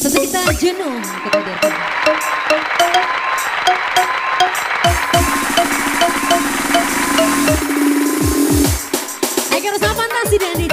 Tentu kita jenuh agar sama nasi dan